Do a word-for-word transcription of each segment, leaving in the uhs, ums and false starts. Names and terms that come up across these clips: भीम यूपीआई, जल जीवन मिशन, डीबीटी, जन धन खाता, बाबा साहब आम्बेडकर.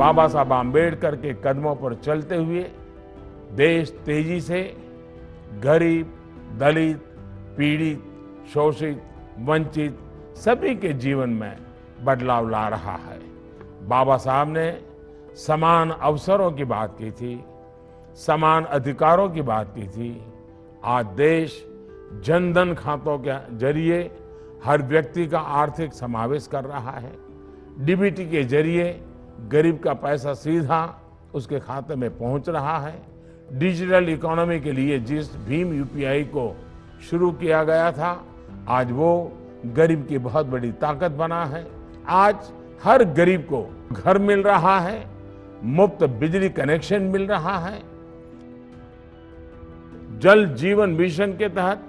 बाबा साहब आम्बेडकर के कदमों पर चलते हुए देश तेजी से गरीब, दलित, पीड़ित, शोषित, वंचित सभी के जीवन में बदलाव ला रहा है। बाबा साहब ने समान अवसरों की बात की थी, समान अधिकारों की बात की थी। आज देश जन धन खातों के जरिए हर व्यक्ति का आर्थिक समावेश कर रहा है। डीबीटी के जरिए गरीब का पैसा सीधा उसके खाते में पहुंच रहा है। डिजिटल इकोनॉमी के लिए जिस भीम यूपीआई को शुरू किया गया था, आज वो गरीब की बहुत बड़ी ताकत बना है। आज हर गरीब को घर मिल रहा है, मुफ्त बिजली कनेक्शन मिल रहा है। जल जीवन मिशन के तहत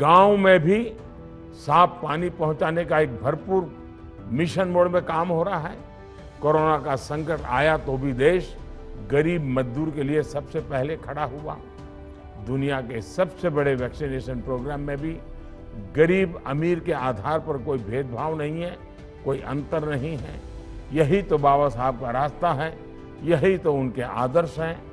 गांव में भी साफ पानी पहुंचाने का एक भरपूर मिशन मोड में काम हो रहा है। कोरोना का संकट आया तो भी देश गरीब मजदूर के लिए सबसे पहले खड़ा हुआ। दुनिया के सबसे बड़े वैक्सीनेशन प्रोग्राम में भी गरीब अमीर के आधार पर कोई भेदभाव नहीं है, कोई अंतर नहीं है। यही तो बाबा साहब का रास्ता है, यही तो उनके आदर्श हैं।